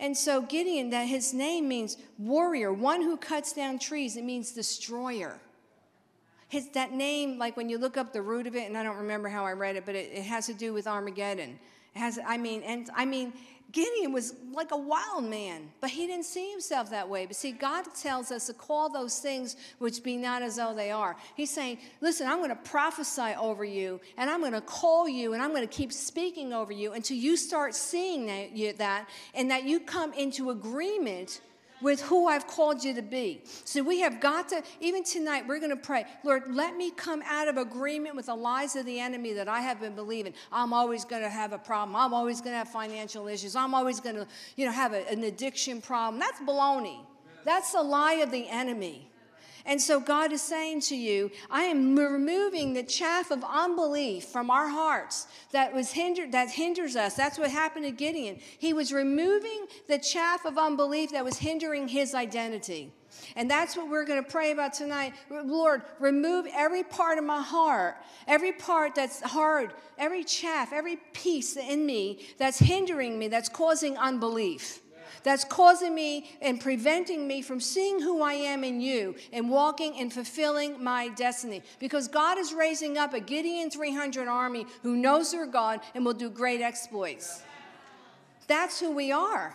And so Gideon, that his name means warrior, one who cuts down trees. It means destroyer. That name, like when you look up the root of it, and I don't remember how I read it, but it has to do with Armageddon. Gideon was like a wild man, but he didn't see himself that way. But see, God tells us to call those things which be not as though they are. He's saying, listen, I'm going to prophesy over you, and I'm going to call you, and I'm going to keep speaking over you until you start seeing that, and that you come into agreement with who I've called you to be. So we have got to, even tonight, we're going to pray, Lord, let me come out of agreement with the lies of the enemy that I have been believing. I'm always going to have a problem. I'm always going to have financial issues. I'm always going to, have an addiction problem. That's baloney. That's the lie of the enemy. And so God is saying to you, I am removing the chaff of unbelief from our hearts that hinders us. That's what happened to Gideon. He was removing the chaff of unbelief that was hindering his identity. And that's what we're going to pray about tonight. Lord, remove every part of my heart, every part that's hard, every chaff, every piece in me that's hindering me, that's causing unbelief. That's causing me and preventing me from seeing who I am in you and walking and fulfilling my destiny. Because God is raising up a Gideon 300 army who knows their God and will do great exploits. That's who we are.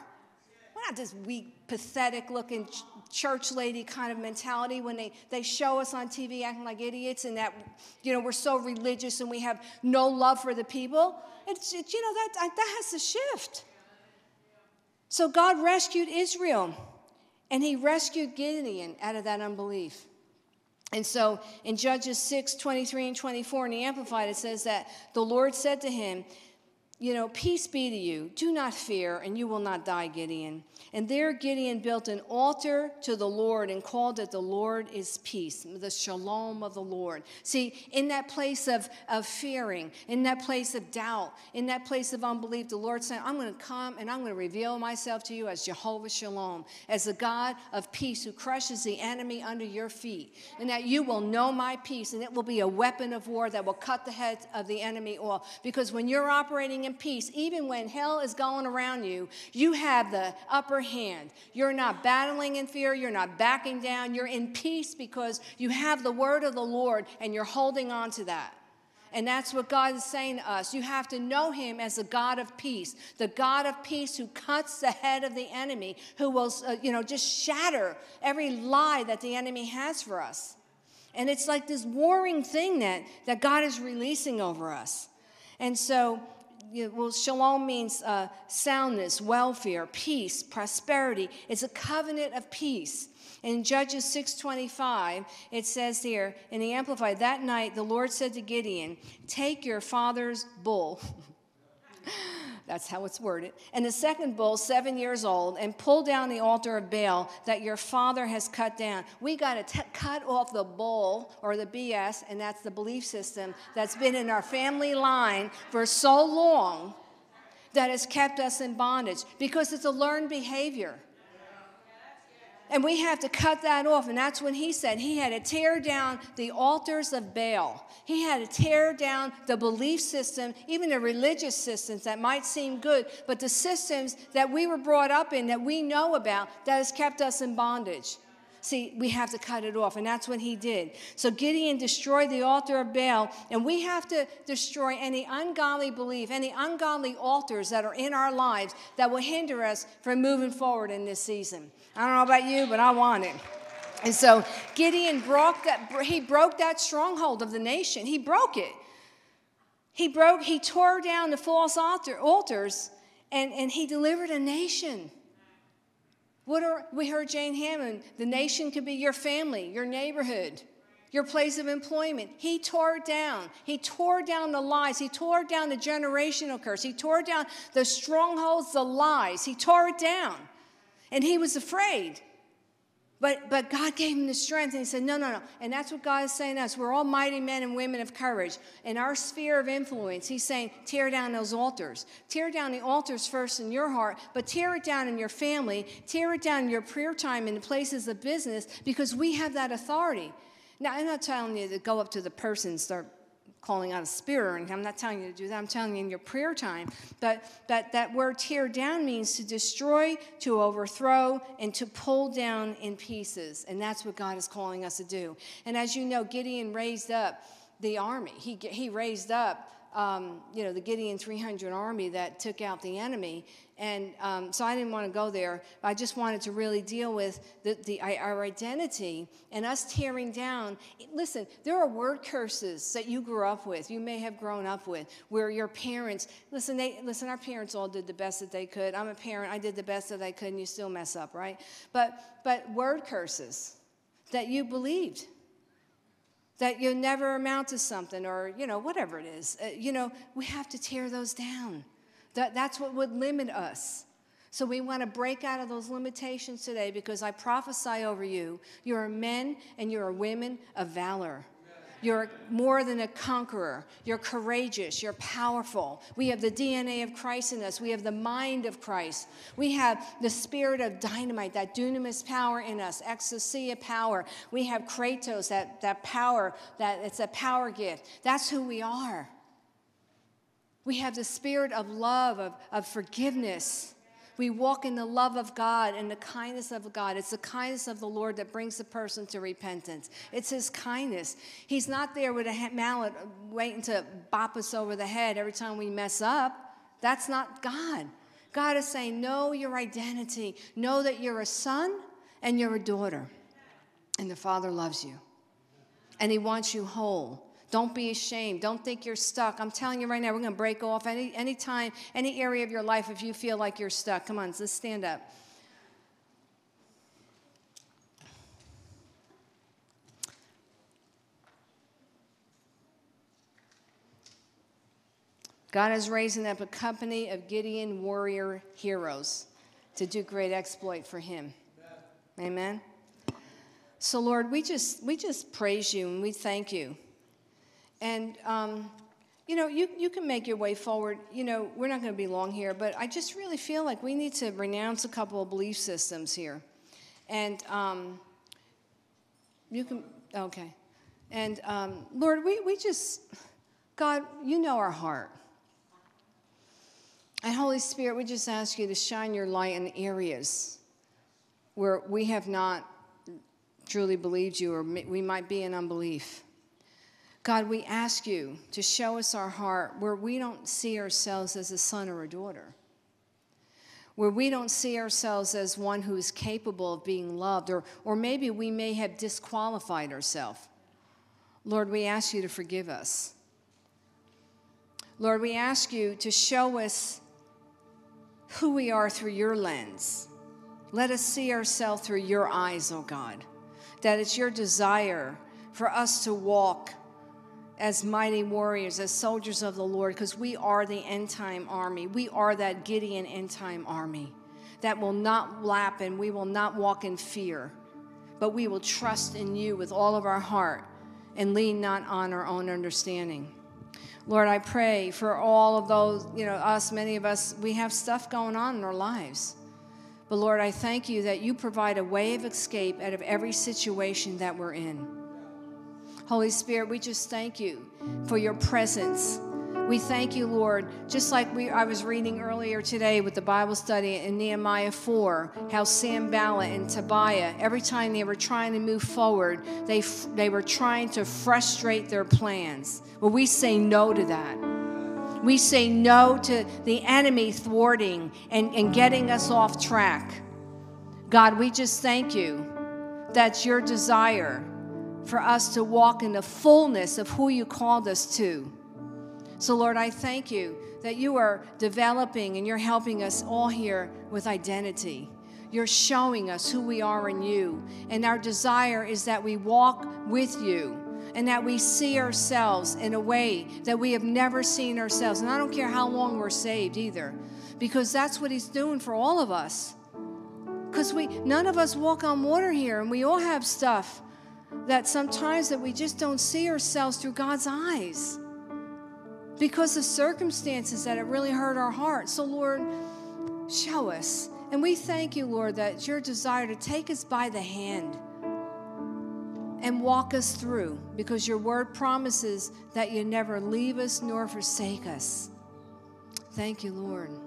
We're not this weak, pathetic-looking church lady kind of mentality when they show us on TV acting like idiots and that, we're so religious and we have no love for the people. That has to shift. So God rescued Israel, and he rescued Gideon out of that unbelief. And so in Judges 6:23-24, in the Amplified, it says that the Lord said to him, peace be to you. Do not fear, and you will not die, Gideon. And there Gideon built an altar to the Lord and called it the Lord is peace, the shalom of the Lord. See, in that place of fearing, in that place of doubt, in that place of unbelief, the Lord said, I'm going to come and I'm going to reveal myself to you as Jehovah Shalom, as the God of peace who crushes the enemy under your feet, and that you will know my peace, and it will be a weapon of war that will cut the head of the enemy off. Because when you're operating in peace, even when hell is going around you, you have the upper hand. You're not battling in fear. You're not backing down. You're in peace because you have the word of the Lord and you're holding on to that. And that's what God is saying to us. You have to know him as the God of peace who cuts the head of the enemy, who will, just shatter every lie that the enemy has for us. And it's like this warring thing that God is releasing over us. And so, shalom means soundness, welfare, peace, prosperity. It's a covenant of peace. In Judges 6:25, it says here, in the Amplified, that night the Lord said to Gideon, take your father's bull. That's how it's worded. And the second bull, 7 years old, and pull down the altar of Baal that your father has cut down. We got to cut off the bull or the BS, and that's the belief system that's been in our family line for so long that has kept us in bondage because it's a learned behavior. And we have to cut that off. And that's when he said he had to tear down the altars of Baal. He had to tear down the belief system, even the religious systems that might seem good, but the systems that we were brought up in that we know about that has kept us in bondage. See, we have to cut it off, and that's what he did. So Gideon destroyed the altar of Baal, and we have to destroy any ungodly belief, any ungodly altars that are in our lives that will hinder us from moving forward in this season. I don't know about you, but I want it. And so Gideon broke that stronghold of the nation. He broke it. He tore down the false altars, and he delivered a nation. We heard Jane Hammond, the nation could be your family, your neighborhood, your place of employment. He tore it down. He tore down the lies. He tore down the generational curse. He tore down the strongholds, the lies. He tore it down. And he was afraid. But God gave him the strength, and he said, no, no, no. And that's what God is saying to us. We're all mighty men and women of courage. In our sphere of influence, he's saying, tear down those altars. Tear down the altars first in your heart, but tear it down in your family. Tear it down in your prayer time in the places of business because we have that authority. Now, I'm not telling you to go up to the person and start calling out a spear, and I'm not telling you to do that. I'm telling you in your prayer time. But that word tear down means to destroy, to overthrow, and to pull down in pieces. And that's what God is calling us to do. And as you know, Gideon raised up the army. He raised up, the Gideon 300 army that took out the enemy. And so I didn't want to go there. But I just wanted to really deal with our identity and us tearing down. Listen, there are word curses that you grew up with, you may have grown up with, where your parents, our parents all did the best that they could. I'm a parent. I did the best that I could, and you still mess up, right? But word curses that you believed, that you'll never amount to something, or, whatever it is. We have to tear those down. That's what would limit us. So we want to break out of those limitations today, because I prophesy over you, you're men and you're women of valor. You're more than a conqueror. You're courageous. You're powerful. We have the DNA of Christ in us. We have the mind of Christ. We have the spirit of dynamite, that dunamis power in us, exousia power. We have kratos, that power, that it's a power gift. That's who we are. We have the spirit of love, of forgiveness. We walk in the love of God and the kindness of God. It's the kindness of the Lord that brings the person to repentance. It's his kindness. He's not there with a mallet waiting to bop us over the head every time we mess up. That's not God. God is saying, know your identity. Know that you're a son and you're a daughter. And the Father loves you. And he wants you whole. Don't be ashamed. Don't think you're stuck. I'm telling you right now, we're going to break off any time, any area of your life if you feel like you're stuck. Come on, let's stand up. God is raising up a company of Gideon warrior heroes to do great exploit for him. Amen. So, Lord, we just praise you and we thank you. And, you can make your way forward. We're not going to be long here, but I just really feel like we need to renounce a couple of belief systems here. And okay. And, Lord, God, you know our heart. And, Holy Spirit, we just ask you to shine your light in areas where we have not truly believed you, or we might be in unbelief. God, we ask you to show us our heart where we don't see ourselves as a son or a daughter, where we don't see ourselves as one who is capable of being loved, or maybe we may have disqualified ourselves. Lord, we ask you to forgive us. Lord, we ask you to show us who we are through your lens. Let us see ourselves through your eyes, oh God, that it's your desire for us to walk as mighty warriors, as soldiers of the Lord, because we are the end-time army. We are that Gideon end-time army that will not lap, and we will not walk in fear, but we will trust in you with all of our heart and lean not on our own understanding. Lord, I pray for all of those, many of us, we have stuff going on in our lives. But Lord, I thank you that you provide a way of escape out of every situation that we're in. Holy Spirit, we just thank you for your presence. We thank you, Lord, just like I was reading earlier today with the Bible study in Nehemiah 4, how Sanballat and Tobiah, every time they were trying to move forward, they were trying to frustrate their plans. Well, we say no to that. We say no to the enemy thwarting and getting us off track. God, we just thank you. That's your desire, for us to walk in the fullness of who you called us to. So, Lord, I thank you that you are developing and you're helping us all here with identity. You're showing us who we are in you. And our desire is that we walk with you and that we see ourselves in a way that we have never seen ourselves. And I don't care how long we're saved either, because that's what he's doing for all of us. Because none of us walk on water here, and we all have stuff that sometimes that we just don't see ourselves through God's eyes because of circumstances that have really hurt our heart. So, Lord, show us. And we thank you, Lord, that it's your desire to take us by the hand and walk us through, because your word promises that you never leave us nor forsake us. Thank you, Lord.